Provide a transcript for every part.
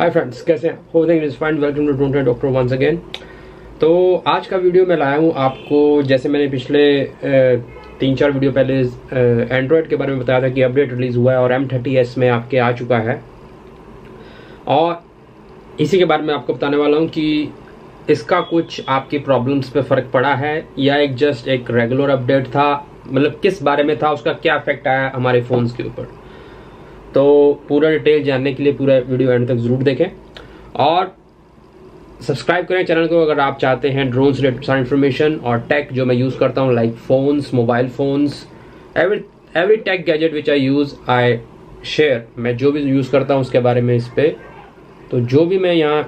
हाय friends, कैसे हैं? Hope everything is fine. Welcome to don't doctor once again. तो आज का वीडियो मैं लाया हूँ आपको, जैसे मैंने पिछले 3-4 वीडियो पहले एंड्रॉयड के बारे में बताया था कि अपडेट रिलीज़ हुआ है और M30s में आपके आ चुका है, और इसी के बारे में आपको बताने वाला हूँ कि इसका कुछ आपकी प्रॉब्लम्स पे फ़र्क पड़ा है या एक जस्ट एक रेगुलर अपडेट था, मतलब किस बारे में था, उसका क्या इफेक्ट आया हमारे फ़ोन्स के ऊपर। तो पूरा डिटेल जानने के लिए पूरा वीडियो एंड तक ज़रूर देखें और सब्सक्राइब करें चैनल को अगर आप चाहते हैं ड्रोन से रिलेटेड सारी इन्फॉर्मेशन और टेक जो मैं यूज़ करता हूँ, like phones, mobile phones, every tech gadget which I use I share. मैं जो भी यूज़ करता हूँ उसके बारे में इस पर, तो जो भी मैं यहाँ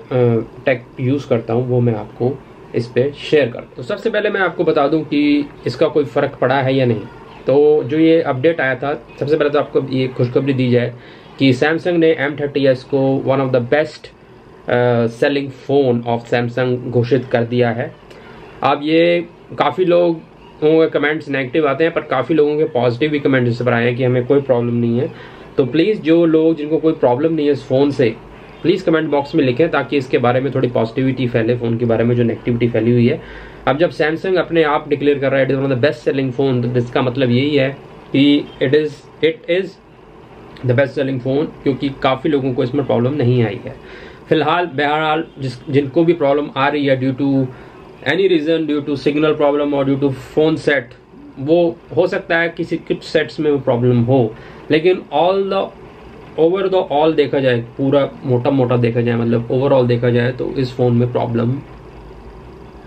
टेक यूज़ करता हूँ वो मैं आपको इस पर शेयर करता हूँ। तो सबसे पहले मैं आपको बता दूँ कि इसका कोई फ़र्क पड़ा है या नहीं। तो जो ये अपडेट आया था, सबसे पहले तो आपको ये खुशखबरी दी जाए कि सैमसंग ने M30s को one of the best selling phone of Samsung घोषित कर दिया है। अब ये काफ़ी लोगों के कमेंट्स नेगेटिव आते हैं, पर काफ़ी लोगों के पॉजिटिव भी कमेंट्स इस पर आए हैं कि हमें कोई प्रॉब्लम नहीं है। तो प्लीज़ जो लोग जिनको कोई प्रॉब्लम नहीं है इस फ़ोन से, प्लीज़ कमेंट बॉक्स में लिखें ताकि इसके बारे में थोड़ी पॉजिटिविटी फैले, फ़ोन के बारे में जो नेगेटिविटी फैली हुई है। अब जब सैमसंग अपने आप डिक्लेयर कर रहा है it is one of the best selling phone, तो इसका मतलब यही है कि it is the best selling phone, क्योंकि काफ़ी लोगों को इसमें प्रॉब्लम नहीं आई है। फिलहाल बहरहाल जिनको भी प्रॉब्लम आ रही है due to any reason, due to signal problem और ड्यू टू फ़ोन सेट, वो हो सकता है किसी कुछ सेट्स में वो प्रॉब्लम हो, लेकिन ओवरऑल देखा जाए, पूरा मोटा देखा जाए, मतलब ओवरऑल देखा जाए तो इस फ़ोन में प्रॉब्लम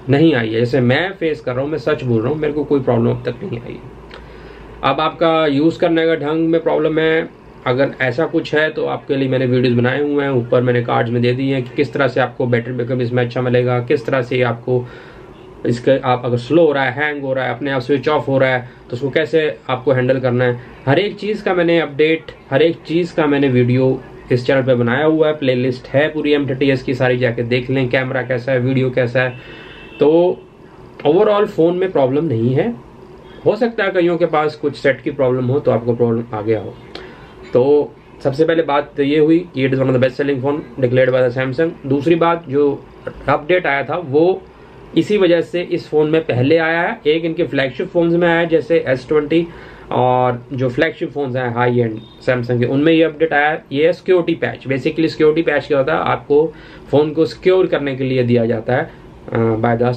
नहीं आई है। जैसे मैं फेस कर रहा हूँ, मैं सच बोल रहा हूँ, मेरे को कोई प्रॉब्लम अब तक नहीं आई है। अब आपका यूज़ करने का ढंग में प्रॉब्लम है, अगर ऐसा कुछ है तो आपके लिए मैंने वीडियोस बनाए हुए हैं, ऊपर मैंने कार्ड्स में दे दिए हैं कि किस तरह से आपको बैटरी बैकअप इसमें अच्छा मिलेगा, किस तरह से आपको इसके आप अगर स्लो हो रहा है, हैंग हो रहा है, अपने आप स्विच ऑफ हो रहा है तो उसको कैसे आपको हैंडल करना है। हर एक चीज़ का मैंने अपडेट, हर एक चीज़ का मैंने वीडियो इस चैनल पे बनाया हुआ है, प्लेलिस्ट है पूरी M30s की, सारी जाके देख लें, कैमरा कैसा है, वीडियो कैसा है। तो ओवरऑल फ़ोन में प्रॉब्लम नहीं है, हो सकता है कईयों के पास कुछ सेट की प्रॉब्लम हो तो आपको प्रॉब्लम आ गया हो। तो सबसे पहले बात ये हुई कि it is one of the best selling phone declared by the Samsung. दूसरी बात, जो अपडेट आया था वो इसी वजह से इस फ़ोन में पहले आया है, एक इनके फ्लैगशिप फ़ोन्स में आया है जैसे S20, और जो फ्लैगशिप फ़ोन्स हैं हाई एंड सैमसंग के उनमें ये अपडेट आया है। ये security patch, basically security patch क्या होता है, आपको फ़ोन को सिक्योर करने के लिए दिया जाता है बाय द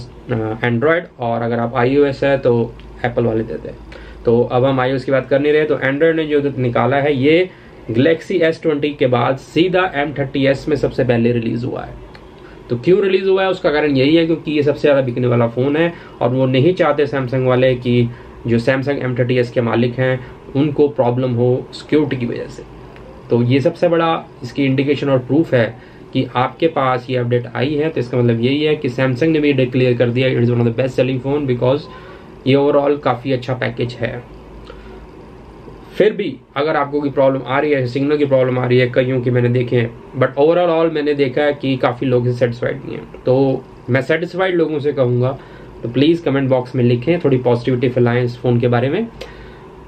एंड्रॉयड, और अगर आप iOS है तो एप्पल वाले देते हैं। तो अब हम iOS की बात कर नहीं रहे, तो एंड्रॉयड ने जो निकाला है ये गलेक्सी S20 के बाद सीधा M30s में सबसे पहले रिलीज़ हुआ है। तो क्यों रिलीज़ हुआ है, उसका कारण यही है क्योंकि ये सबसे ज़्यादा बिकने वाला फ़ोन है, और वो नहीं चाहते सैमसंग वाले कि जो सैमसंग M30s के मालिक हैं उनको प्रॉब्लम हो सिक्योरिटी की वजह से। तो ये सबसे बड़ा इसकी इंडिकेशन और प्रूफ है कि आपके पास ये अपडेट आई है, तो इसका मतलब यही है कि सैमसंग ने भी डिक्लेयर कर दिया it is one of the best selling phone, because ये ओवरऑल काफ़ी अच्छा पैकेज है। फिर भी अगर आपको कोई प्रॉब्लम आ रही है, सिग्नल की प्रॉब्लम आ रही है, कईयों की मैंने देखे हैं, बट ओवरऑल मैंने देखा है कि काफ़ी लोग इससे सेटिस्फाइड नहीं हैं। तो मैं सेटिस्फाइड लोगों से कहूँगा तो प्लीज़ कमेंट बॉक्स में लिखें, थोड़ी पॉजिटिविटी फैलाएं इस फ़ोन के बारे में।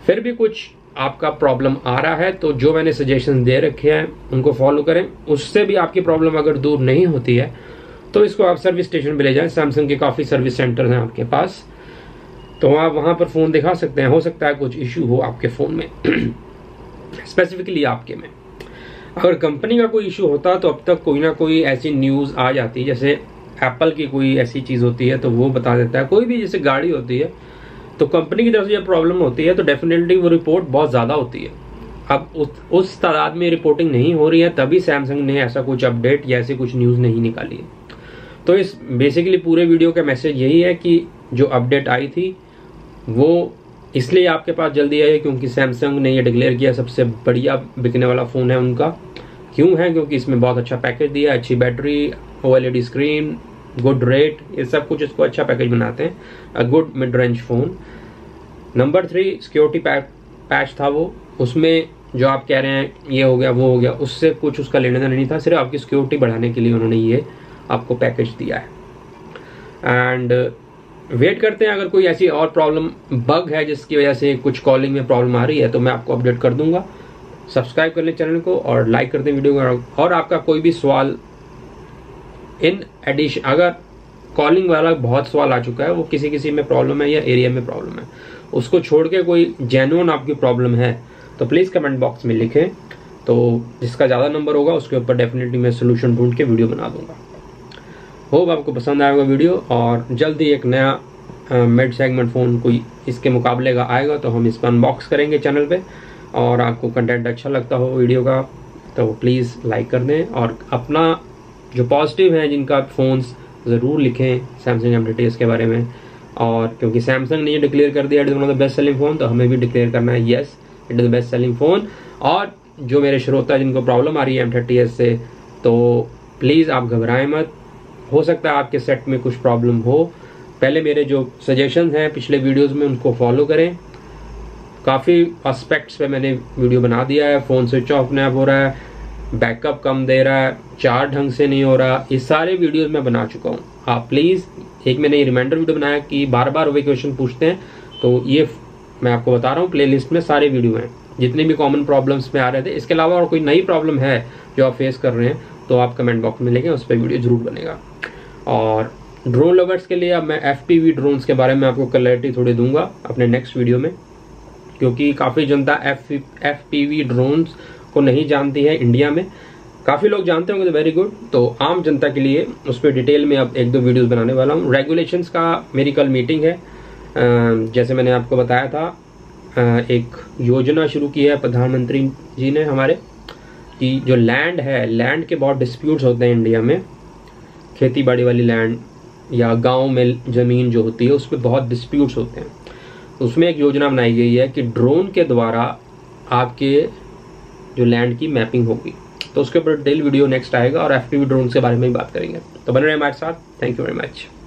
फिर भी कुछ आपका प्रॉब्लम आ रहा है तो जो मैंने सजेशन दे रखे हैं उनको फॉलो करें, उससे भी आपकी प्रॉब्लम अगर दूर नहीं होती है तो इसको आप सर्विस स्टेशन पर ले जाएँ। सैमसंग के काफ़ी सर्विस सेंटर हैं आपके पास, तो आप वहाँ पर फ़ोन दिखा सकते हैं, हो सकता है कुछ इशू हो आपके फ़ोन में, स्पेसिफिकली आपके में। अगर कंपनी का कोई इशू होता तो अब तक कोई ना कोई ऐसी न्यूज़ आ जाती, जैसे एप्पल की कोई ऐसी चीज़ होती है तो वो बता देता है, कोई भी जैसे गाड़ी होती है तो कंपनी की तरफ से जब प्रॉब्लम होती है तो डेफिनेटली वो रिपोर्ट बहुत ज़्यादा होती है। अब उस तादाद में रिपोर्टिंग नहीं हो रही है, तभी सैमसंग ने ऐसा कुछ अपडेट या ऐसी कुछ न्यूज़ नहीं निकाली है। तो इस बेसिकली पूरे वीडियो का मैसेज यही है कि जो अपडेट आई थी वो इसलिए आपके पास जल्दी आई है क्योंकि सैमसंग ने ये डिक्लेयर किया सबसे बढ़िया बिकने वाला फ़ोन है उनका। क्यों है, क्योंकि इसमें बहुत अच्छा पैकेज दिया, अच्छी battery, OLED screen, good rate, ये सब कुछ इसको अच्छा पैकेज बनाते हैं, a good mid range phone. Number 3 security patch था वो, उसमें जो आप कह रहे हैं ये हो गया वो हो गया, उससे कुछ उसका लेना देना नहीं था, सिर्फ आपकी सिक्योरिटी बढ़ाने के लिए उन्होंने ये आपको पैकेज दिया है। एंड वेट करते हैं, अगर कोई ऐसी और प्रॉब्लम बग है जिसकी वजह से कुछ कॉलिंग में प्रॉब्लम आ रही है तो मैं आपको अपडेट कर दूंगा। सब्सक्राइब कर लें चैनल को और लाइक कर दें वीडियो को। और आपका कोई भी सवाल इन एडिशन, अगर कॉलिंग वाला बहुत सवाल आ चुका है, वो किसी किसी में प्रॉब्लम है या एरिया में प्रॉब्लम है, उसको छोड़ के कोई जेन्युइन आपकी प्रॉब्लम है तो प्लीज़ कमेंट बॉक्स में लिखें, तो जिसका ज़्यादा नंबर होगा उसके ऊपर डेफिनेटली मैं सोल्यूशन ढूंढ के वीडियो बना दूंगा। होप आपको पसंद आएगा वीडियो, और जल्दी एक नया मिड सेगमेंट फ़ोन कोई इसके मुकाबले का आएगा तो हम इसका अनबॉक्स करेंगे चैनल पे। और आपको कंटेंट अच्छा लगता हो वीडियो का तो प्लीज़ लाइक कर दें, और अपना जो पॉजिटिव हैं जिनका फ़ोन्स ज़रूर लिखें सैमसंग M30s के बारे में। और क्योंकि सैमसंग ने ये डिक्लेयर कर दिया it is one of the best selling phone, तो हमें भी डिक्लेयर करना है yes it is the best selling phone. और जो मेरे श्रोता जिनको प्रॉब्लम आ रही है M30s से, तो प्लीज़ आप घबराएं मत, हो सकता है आपके सेट में कुछ प्रॉब्लम हो। पहले मेरे जो सजेशन हैं पिछले वीडियोस में उनको फॉलो करें, काफ़ी एस्पेक्ट्स पे मैंने वीडियो बना दिया है। फ़ोन स्विच ऑफ अपने आप हो रहा है, बैकअप कम दे रहा है, चार्ज ढंग से नहीं हो रहा, ये सारे वीडियोस मैं बना चुका हूँ। आप प्लीज़, एक मैंने ये रिमाइंडर वीडियो बनाया कि बार बार वे क्वेश्चन पूछते हैं, तो ये मैं आपको बता रहा हूँ प्लेलिस्ट में सारे वीडियो हैं जितने भी कॉमन प्रॉब्लम्स में आ रहे थे। इसके अलावा और कोई नई प्रॉब्लम है जो आप फेस कर रहे हैं तो आप कमेंट बॉक्स में लिखें, उस पर वीडियो ज़रूर बनेगा। और ड्रोन लवर्स के लिए अब मैं FPV ड्रोन्स के बारे में आपको क्लैरिटी थोड़ी दूंगा अपने नेक्स्ट वीडियो में, क्योंकि काफ़ी जनता FPV ड्रोन्स को नहीं जानती है इंडिया में। काफ़ी लोग जानते होंगे तो वेरी गुड, तो आम जनता के लिए उस पर डिटेल में अब एक दो वीडियोस बनाने वाला हूँ। रेगुलेशंस का मेरी कल मीटिंग है, जैसे मैंने आपको बताया था एक योजना शुरू की है प्रधानमंत्री जी ने हमारे, कि जो लैंड है, लैंड के बहुत डिस्प्यूट्स होते हैं इंडिया में, खेती बाड़ी वाली लैंड या गांव में ज़मीन जो होती है उस पर बहुत डिस्प्यूट्स होते हैं। उसमें एक योजना बनाई गई है कि ड्रोन के द्वारा आपके जो लैंड की मैपिंग होगी, तो उसके ऊपर डिटेल वीडियो नेक्स्ट आएगा और FPV ड्रोन के बारे में ही बात करेंगे। तो बने रहे हमारे साथ, थैंक यू वेरी मच।